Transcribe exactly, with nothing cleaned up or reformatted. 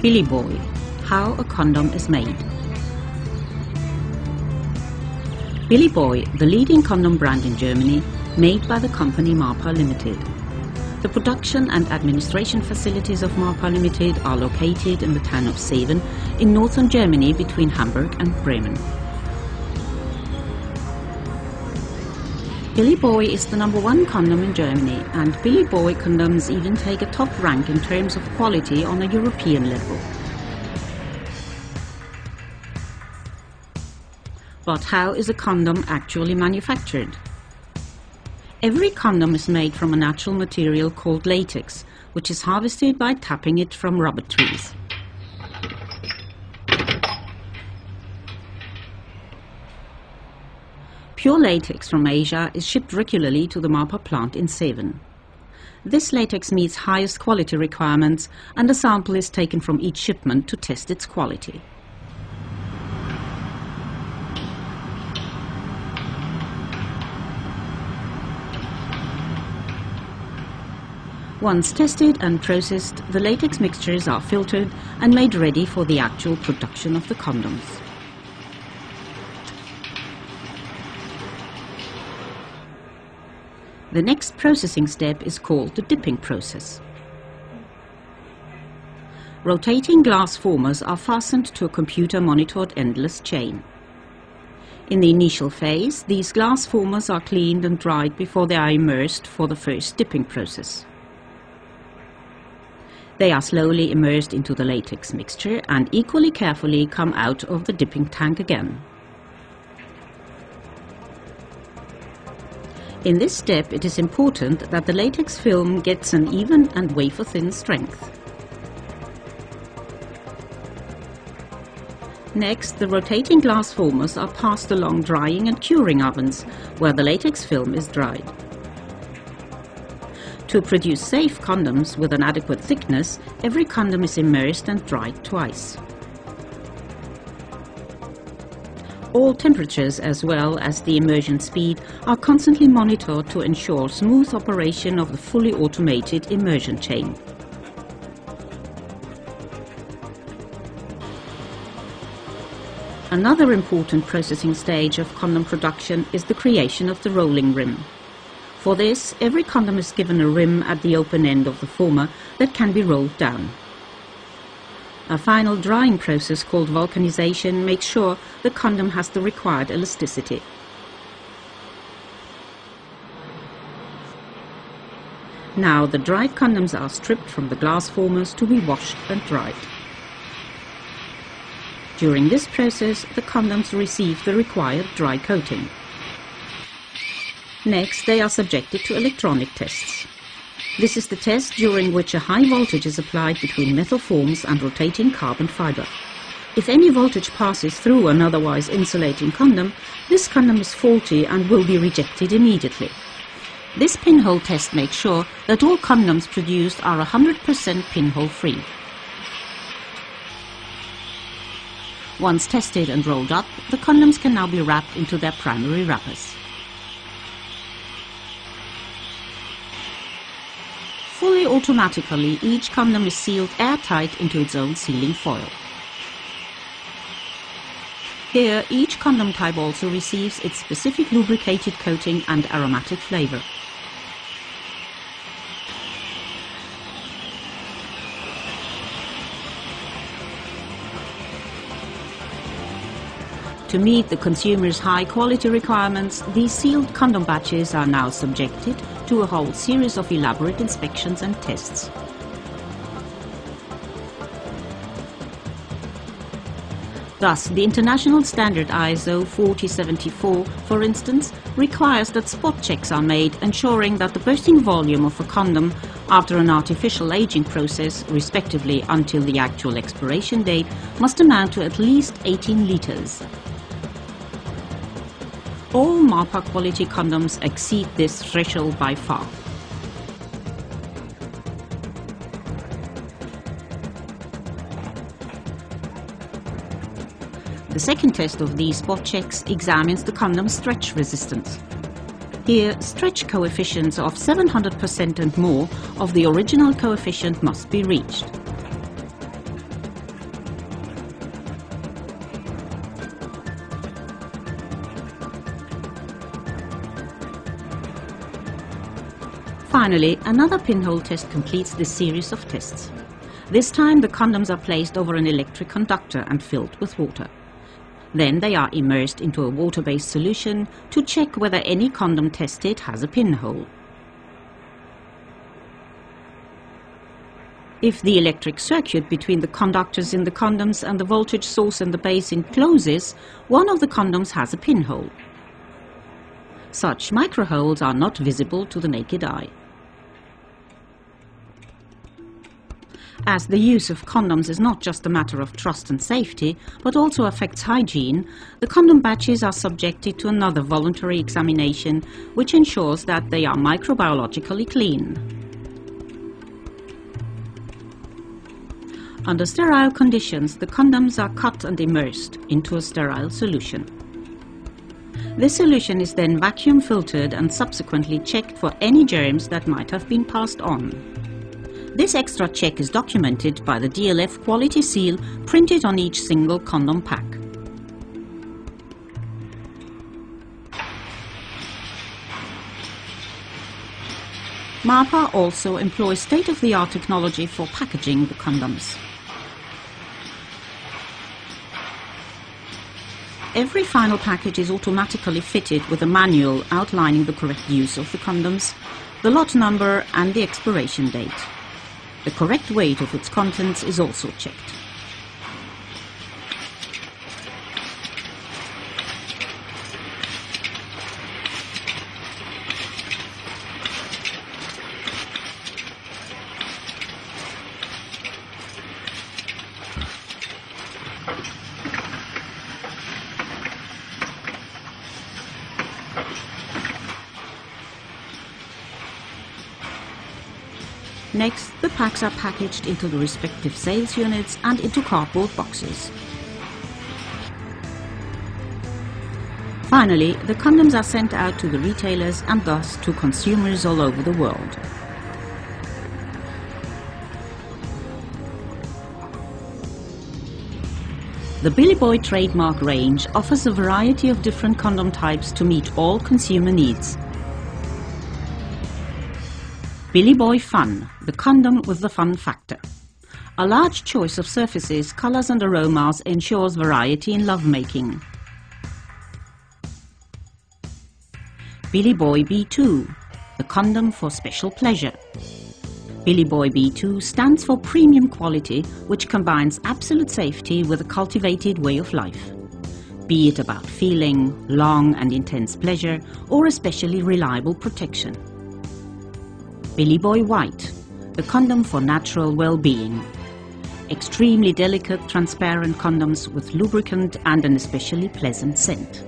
Billy Boy, How a Condom is Made. Billy Boy, the leading condom brand in Germany, made by the company Marpa Limited. The production and administration facilities of Marpa Limited are located in the town of Zeven in northern Germany between Hamburg and Bremen. Billy Boy is the number one condom in Germany, and Billy Boy condoms even take a top rank in terms of quality on a European level. But how is a condom actually manufactured? Every condom is made from a natural material called latex, which is harvested by tapping it from rubber trees. Pure latex from Asia is shipped regularly to the Marpa plant in Zeven. This latex meets highest quality requirements, and a sample is taken from each shipment to test its quality. Once tested and processed, the latex mixtures are filtered and made ready for the actual production of the condoms. The next processing step is called the dipping process. Rotating glass formers are fastened to a computer-monitored endless chain. In the initial phase, these glass formers are cleaned and dried before they are immersed for the first dipping process. They are slowly immersed into the latex mixture and equally carefully come out of the dipping tank again. In this step, it is important that the latex film gets an even and wafer-thin strength. Next, the rotating glass formers are passed along drying and curing ovens, where the latex film is dried. To produce safe condoms with an adequate thickness, every condom is immersed and dried twice. All temperatures as well as the immersion speed are constantly monitored to ensure smooth operation of the fully automated immersion chain. Another important processing stage of condom production is the creation of the rolling rim. For this, every condom is given a rim at the open end of the former that can be rolled down. A final drying process called vulcanization makes sure the condom has the required elasticity. Now the dried condoms are stripped from the glass formers to be washed and dried. During this process, the condoms receive the required dry coating. Next, they are subjected to electronic tests. This is the test during which a high voltage is applied between metal forms and rotating carbon fiber. If any voltage passes through an otherwise insulating condom, this condom is faulty and will be rejected immediately. This pinhole test makes sure that all condoms produced are one hundred percent pinhole free. Once tested and rolled up, the condoms can now be wrapped into their primary wrappers. Fully automatically, each condom is sealed airtight into its own sealing foil. Here, each condom type also receives its specific lubricated coating and aromatic flavor. To meet the consumer's high quality requirements, these sealed condom batches are now subjected to a whole series of elaborate inspections and tests. Thus, the international standard I S O forty seventy-four, for instance, requires that spot checks are made, ensuring that the bursting volume of a condom after an artificial aging process, respectively until the actual expiration date, must amount to at least eighteen litres. All Marpa quality condoms exceed this threshold by far. The second test of these spot checks examines the condom's stretch resistance. Here, stretch coefficients of seven hundred percent and more of the original coefficient must be reached. Finally, another pinhole test completes this series of tests. This time the condoms are placed over an electric conductor and filled with water. Then they are immersed into a water-based solution to check whether any condom tested has a pinhole. If the electric circuit between the conductors in the condoms and the voltage source and the basin closes, one of the condoms has a pinhole. Such microholes are not visible to the naked eye. As the use of condoms is not just a matter of trust and safety, but also affects hygiene, the condom batches are subjected to another voluntary examination, which ensures that they are microbiologically clean. Under sterile conditions, the condoms are cut and immersed into a sterile solution. This solution is then vacuum filtered and subsequently checked for any germs that might have been passed on. This extra check is documented by the D L F quality seal printed on each single condom pack. Marpa also employs state-of-the-art technology for packaging the condoms. Every final package is automatically fitted with a manual outlining the correct use of the condoms, the lot number and the expiration date. The correct weight of its contents is also checked. Next, the packs are packaged into the respective sales units and into cardboard boxes. Finally, the condoms are sent out to the retailers and thus to consumers all over the world. The Billy Boy trademark range offers a variety of different condom types to meet all consumer needs. Billy Boy Fun, the condom with the fun factor. A large choice of surfaces, colors and aromas ensures variety in lovemaking. Billy Boy B two, the condom for special pleasure. Billy Boy B two stands for premium quality, which combines absolute safety with a cultivated way of life, be it about feeling, long and intense pleasure, or especially reliable protection. Billy Boy White, the condom for natural well-being. Extremely delicate, transparent condoms with lubricant and an especially pleasant scent.